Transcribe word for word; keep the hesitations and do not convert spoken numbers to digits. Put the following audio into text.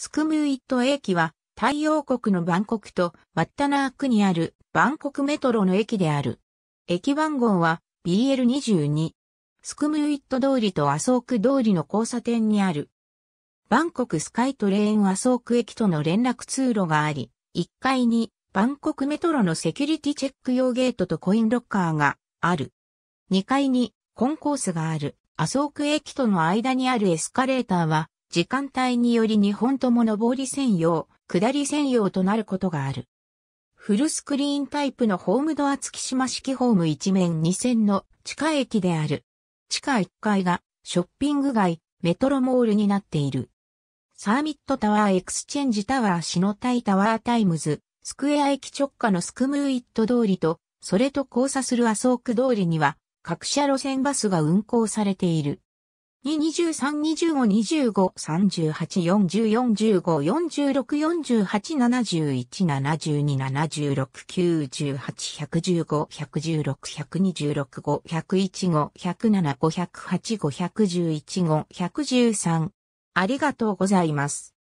スクムーイット駅は、タイ王国のバンコクとワッタナークにあるバンコクメトロの駅である。駅番号は ビーエルにじゅうに。スクムーイット通りとアソーク通りの交差点にある。バンコクスカイトレーンアソーク駅との連絡通路があり、いっかいにバンコクメトロのセキュリティチェック用ゲートとコインロッカーがある。にかいにコンコースがあるアソーク駅との間にあるエスカレーターは、時間帯によりにほんとも上り専用、下り専用となることがある。フルスクリーンタイプのホームドア付き島式ホーム一面に線の地下駅である。地下いっかいがショッピング街、メトロモールになっている。サーミットタワーエクスチェンジタワーシノタイタワータイムズ、スクエア駅直下のスクムーイット通りと、それと交差するアソーク通りには、各社路線バスが運行されている。に、にじゅうさん、にじゅうご、さんじゅうはち、よんじゅうよん、じゅうご、よんじゅうろく、よんじゅうはち、ななじゅういち、ななじゅうろく、きゅうじゅうはち、ひゃくじゅうご、ひゃくじゅうろく、ひゃくじゅうろく、ひゃくにじゅうろく、ひゃくじゅうご、ひゃくにじゅうろく、ごひゃくじゅういち、ご、ひゃくなな、ごひゃくはち、ごひゃくじゅういち、ご、ひゃくじゅうさん。ありがとうございます。